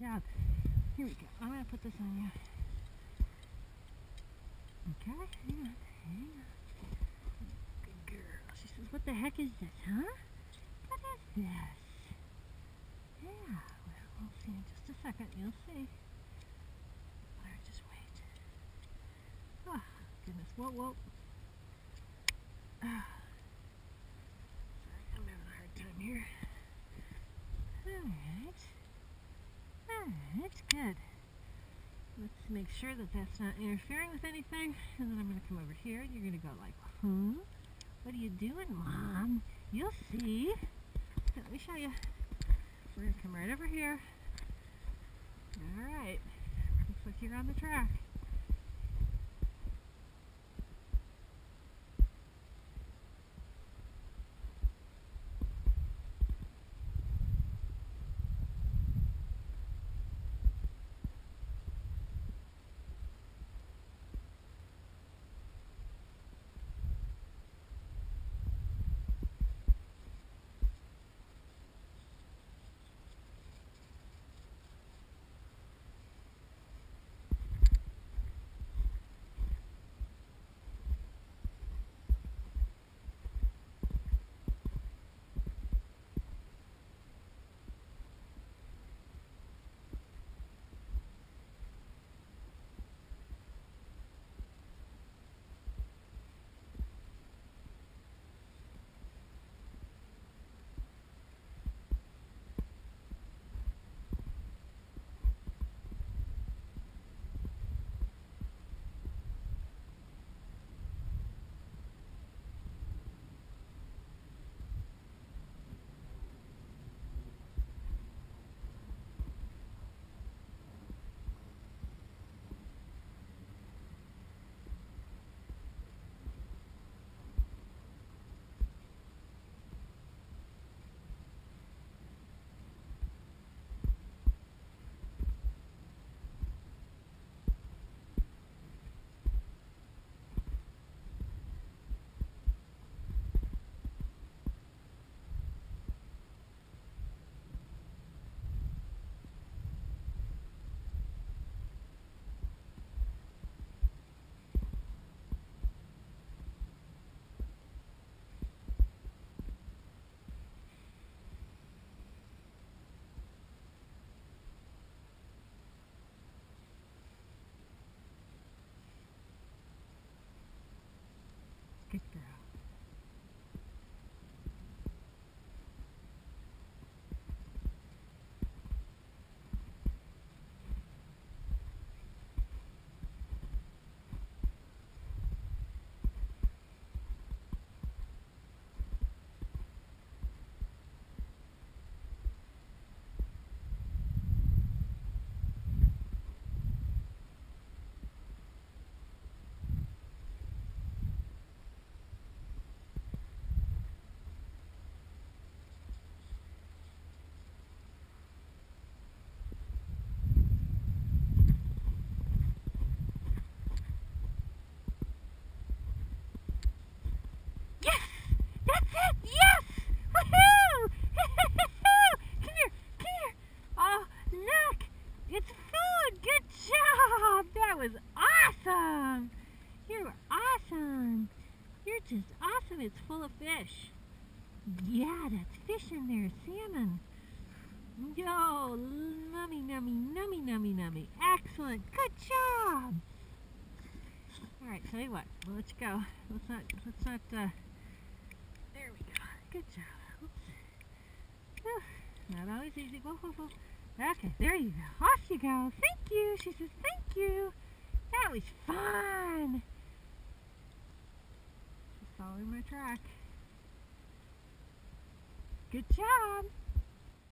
job. Here we go. I'm going to put this on you. Okay, hang on, hang on. Good girl. She says, what the heck is this, huh? What is this? Yeah, well, we'll see in just a second. You'll see. There, just wait. Oh, goodness. Whoa, whoa. Sorry, I'm having a hard time here. Alright. Alright, good. Let's make sure that that's not interfering with anything. And then I'm going to come over here and you're going to go like, hmm? What are you doing, Mom? You'll see. Let me show you. We're going to come right over here. Alright. Looks like you're on the track. Good girl. It's full of fish. Yeah, that's fish in there, salmon. Yo, nummy, nummy, nummy, nummy, nummy. Excellent, good job. All right, tell you what, let's go. Let's not. There we go. Good job. Oops. Whew, not always easy. Whoa, whoa, whoa. Okay, there you go. Off you go. Thank you. She says thank you. That was fun. Following my track. Good job!